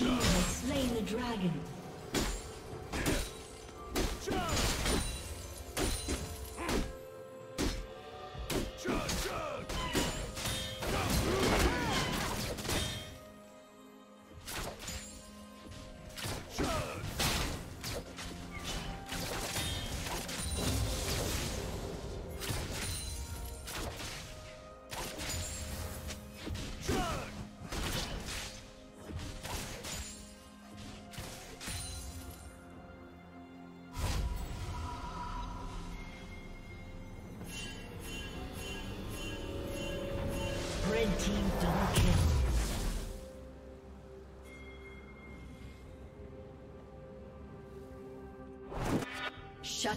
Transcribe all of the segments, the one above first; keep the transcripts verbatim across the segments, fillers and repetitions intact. team has slain the dragon. Team double kill. Shut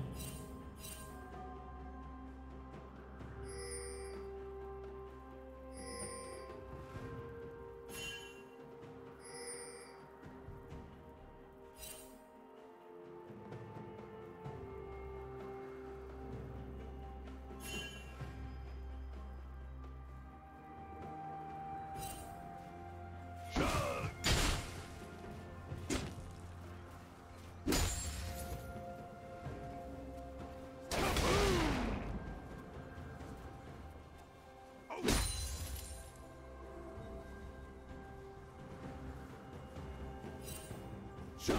Shut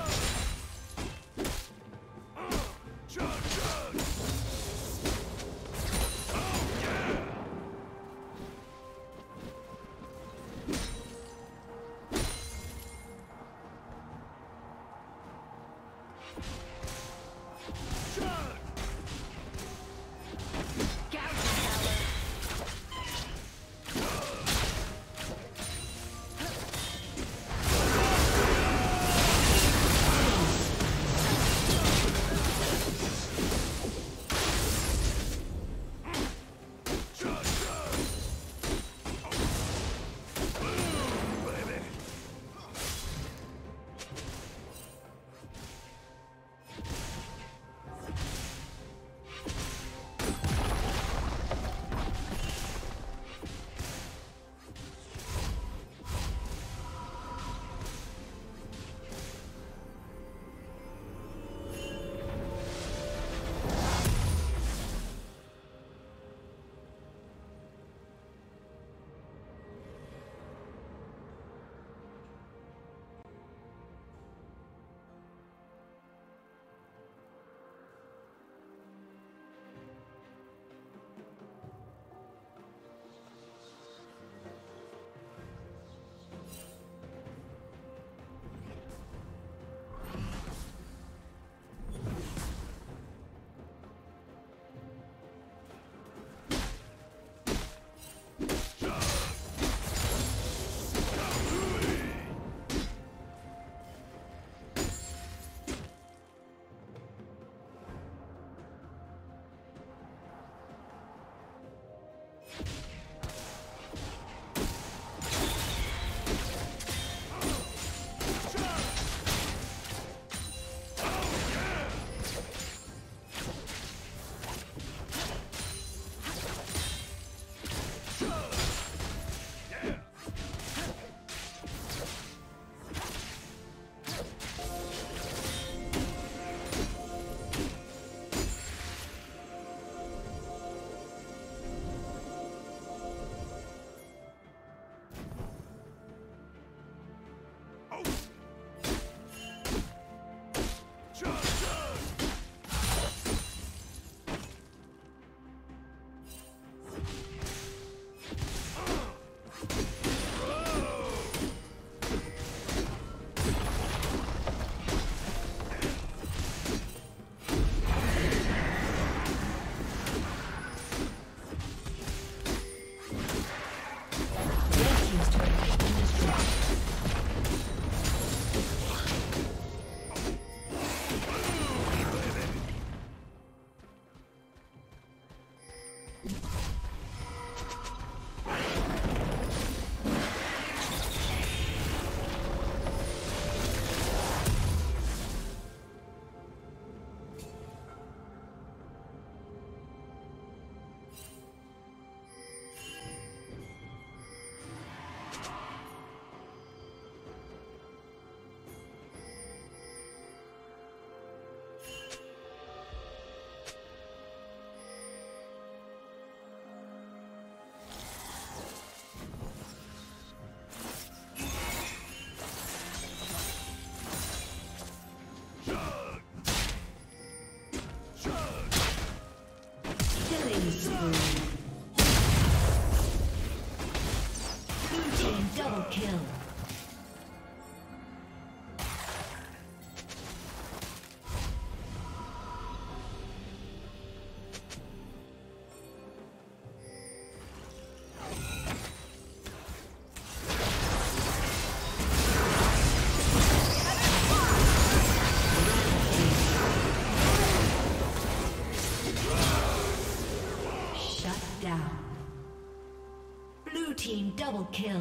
Killing spree. Blue team double kill. Double kill.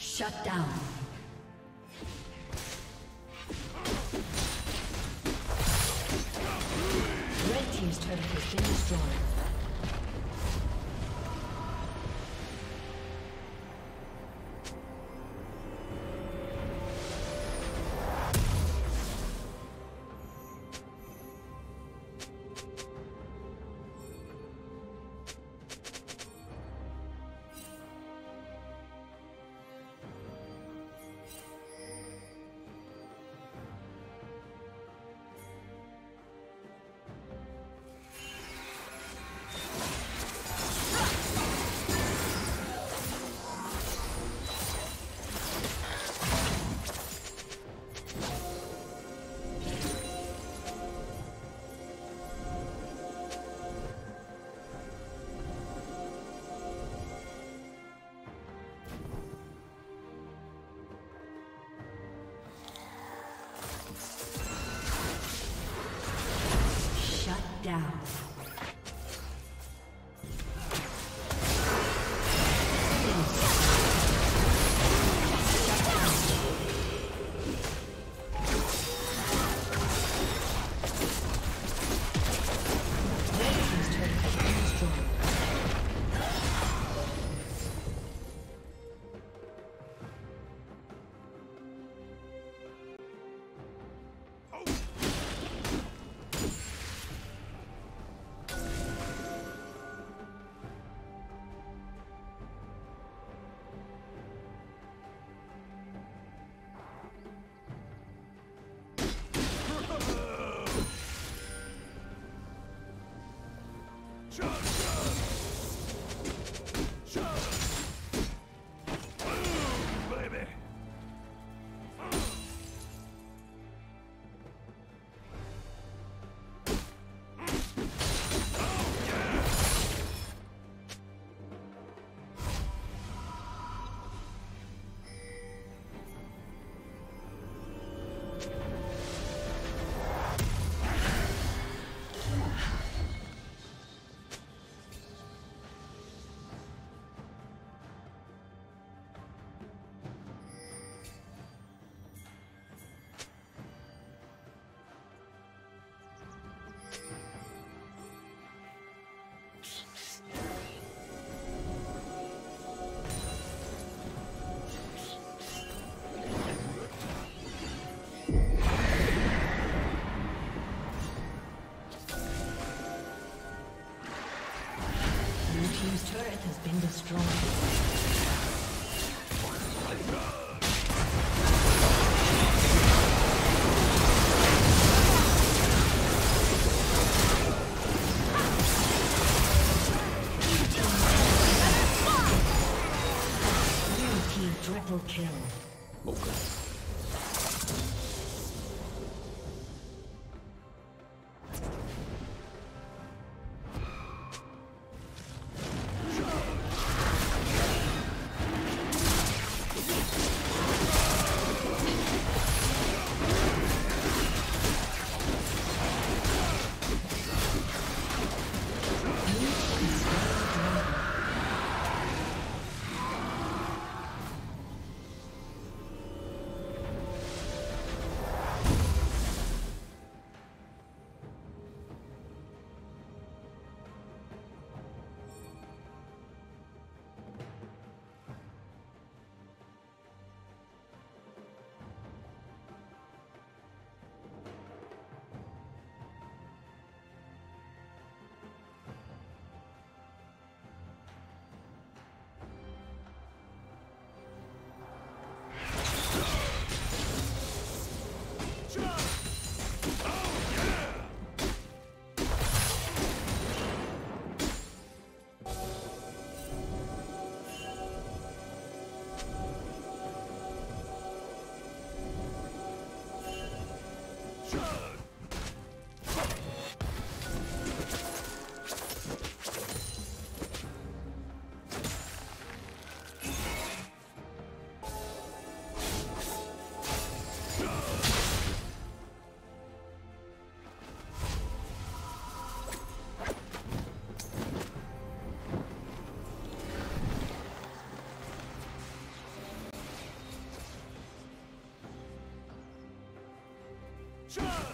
Shut down. Red team's turret has been destroyed. Down. Oh. team's turret has been destroyed. Triple kill. Okay. Charge!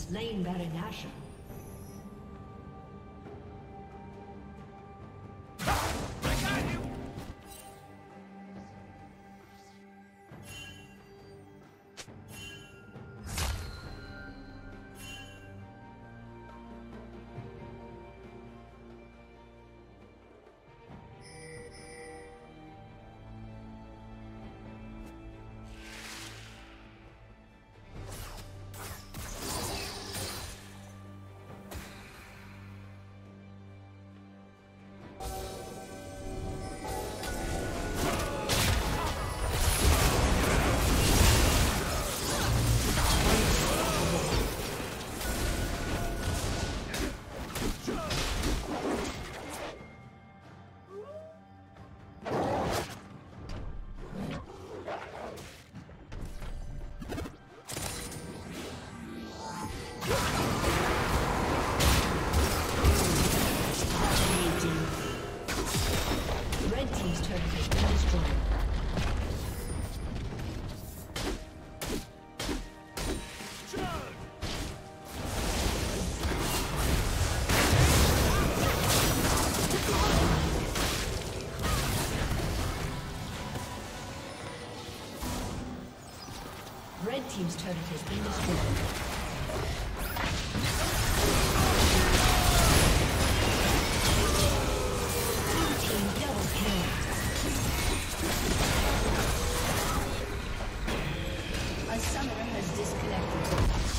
Slain Baron Asher. Red team's turret has been destroyed. Blue team. A summoner has disconnected.